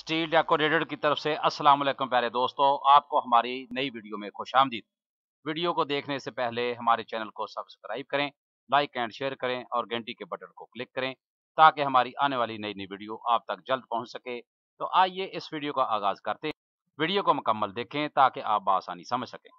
Steel decorated की तरफ से अस्सलाम वालेकुम प्यारे दोस्तों, आपको हमारी नई वीडियो में खुशामदीद। वीडियो को देखने से पहले हमारे चैनल को सब्सक्राइब करें, लाइक एंड शेयर करें और घंटी के बटन को क्लिक करें ताकि हमारी आने वाली नई नई वीडियो आप तक जल्द पहुंच सके। तो आइए इस वीडियो का आगाज़ करते हैं। वीडियो को मुकम्मल देखें ताकि आप आसानी समझ सकें।